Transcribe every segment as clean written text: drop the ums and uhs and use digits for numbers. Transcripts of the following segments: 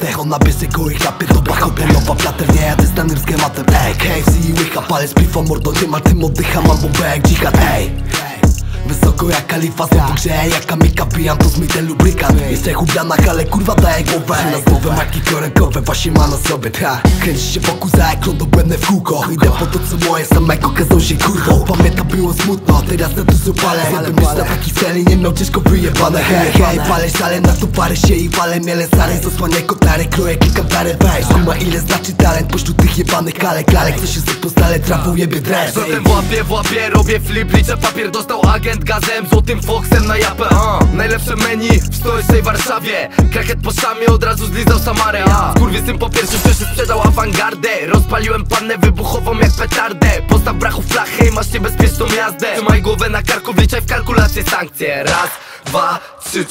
matę, ona byzyku i kapie, dobra hobielowa plater. Nie jadę znanym z gematem, ej, KFC i łycha, palę z pifa, mordo, niemal tym oddycham, albo B jak dżihad, ej. Wysoko jak kalifa, znowu grzeje jaka mika, pijam to z myjdę lubrykat. Jestem chubianak, ale kurwa daję głowę na głowę, marki korenkowe, właśnie ma na sobie, ta. Kręci się wokół za ekran, do błędne w kółko. Idę po to co moje, samego kazał się kurwą. Pamiętam było smutno, teraz na dużo palę. Jakbym już na taki celi, nie miał ciężko wyjebane. Hej, hej, palę szale, na to parę się i palę miele zary. Zasłaniaj kotary, kroję klikam tarę, weź. Kuma ile znaczy talent, pośród tych jebanych kalek. Lalek, co się zapostale, trawą jebie dres. Zatem w łapie, robię flip, liczę papier, dostał agent gazem, złotym foksem na japę. Najlepsze menu w stołecznej Warszawie. Kraket po szamie od razu zlizał Samarę. Skurwysyn po pierwszym też sprzedał awangardę. Rozpaliłem pannę wybuchową jak petardę. Postaw brachu flachę i masz niebezpieczną jazdę. Trzymaj głowę na karku, wliczaj w kalkulację sankcje. Raz, dwa,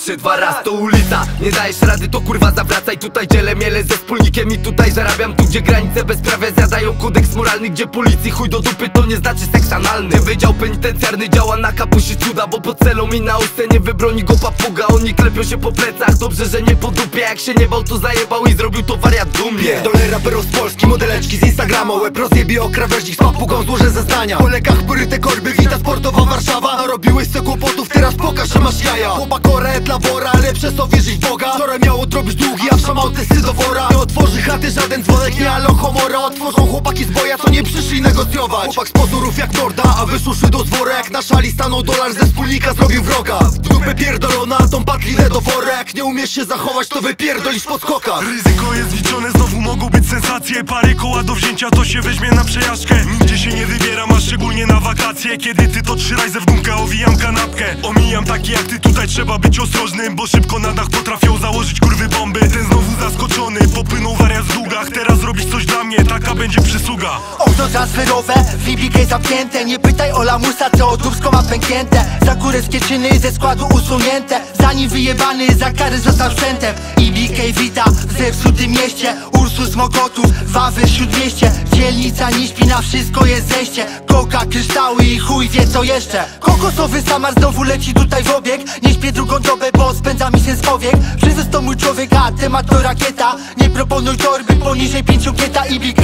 trzy, dwa raz. To ulica, nie dajesz rady, to kurwa zawracaj. Tutaj dzielę miele ze wspólnikiem i tutaj zarabiam. Tu gdzie granice bezprawia zjadają kodeks moralny. Gdzie policji chuj do dupy to nie znaczy seks analny. Gdzie wydział penitencjarny działa na kapusi cuda, bo pod celą i na ustę nie wybroni go papuga. Oni klepią się po plecach, dobrze, że nie po dupie. Jak się nie bał to zajebał i zrobił to wariat dumnie. Pierdolę raperów z Polski, modeleczki z Instagrama. Łeb rozjebie o krawężnik, z papugą złożę zeznania. Po lekach poryte korby, wita sportowa Warszawa. Narobiłeś se kłopotów, teraz pokaż, że masz jaja. Chłopak ore dla wora, ale przez to wierzyć w Boga. Wczoraj miał odrobić długi, a wszamał testy do wora. Nie otworzy chaty żaden dzwonek, nie alohomora. Otworzą chłopaki z boja, co nie przyszli negocjować. Chłopak z pozorów jak morda, a wyszuszył do dworek. Na szali stanął dolar, ze wspólnika zrobił wroga. W dupę pierdolona, tą patlinę do worek. Nie umiesz się zachować, to wypierdolisz pod skokach. Ryzyko jest liczone, znowu mogą być sensacje. Parę koła do wzięcia, to się weźmie na przejażdżkę. Nigdzie się nie wybieram, a szczególnie na wakacje. Kiedy ty to trzy rajze w gumkę, owijam kanapkę. Omijam takie jak ty, tutaj trzeba być ostrożnym, bo szybko na dach potrafią założyć kurwy bomby. Ten znowu zaskoczony, popłynął wariat w długach. Teraz robisz coś dla mnie, taka będzie przysługa. Okno transferowe, w EBK zamknięte. Nie pytaj o lamusa, co o Dubsko ma pęknięte. Za górę z Kieczyny ze składu usunięte. Zanim wyjebany, za kary został sprzętem. EBK wita w zepsutym mieście. Ursus Mokotów, Wawy Śródmieście. Dzielnica nie śpi, na wszystko jest zejście. Koka, kryształy i chuj wie co jeszcze. Kokosowy Samar znowu leci tutaj w obieg. Nie śpię drugą dobę, bo spędza mi się z powiek. Przyzys to mój człowiek, a temat to rakieta. Nie proponuj torby poniżej 5 kieta. EBK